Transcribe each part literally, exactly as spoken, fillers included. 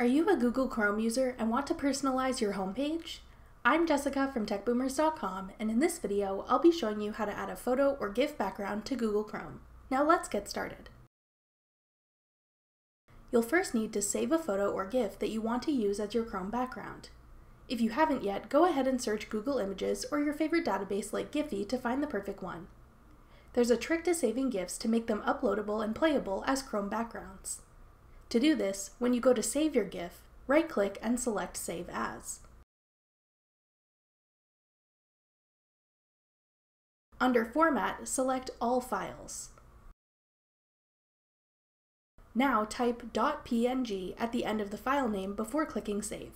Are you a Google Chrome user and want to personalize your homepage? I'm Jessica from tech boomers dot com, and in this video, I'll be showing you how to add a photo or GIF background to Google Chrome. Now let's get started. You'll first need to save a photo or GIF that you want to use as your Chrome background. If you haven't yet, go ahead and search Google Images or your favorite database like Giphy to find the perfect one. There's a trick to saving GIFs to make them uploadable and playable as Chrome backgrounds. To do this, when you go to save your GIF, right-click and select Save As. Under Format, select All Files. Now type .png at the end of the file name before clicking Save.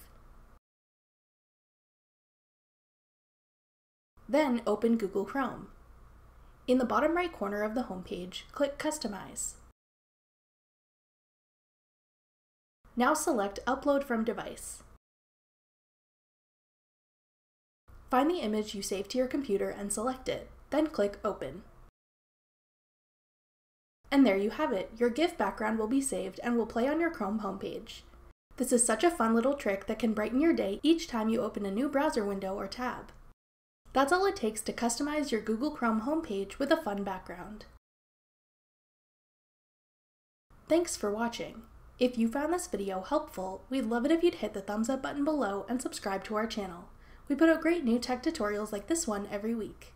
Then open Google Chrome. In the bottom right corner of the homepage, click Customize. Now select Upload from Device. Find the image you saved to your computer and select it, then click Open. And there you have it, your GIF background will be saved and will play on your Chrome homepage. This is such a fun little trick that can brighten your day each time you open a new browser window or tab. That's all it takes to customize your Google Chrome homepage with a fun background. Thanks for watching. If you found this video helpful, we'd love it if you'd hit the thumbs up button below and subscribe to our channel. We put out great new tech tutorials like this one every week.